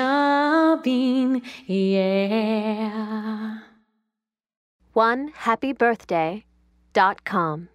Jabeen, yeah. 1happybirthday.com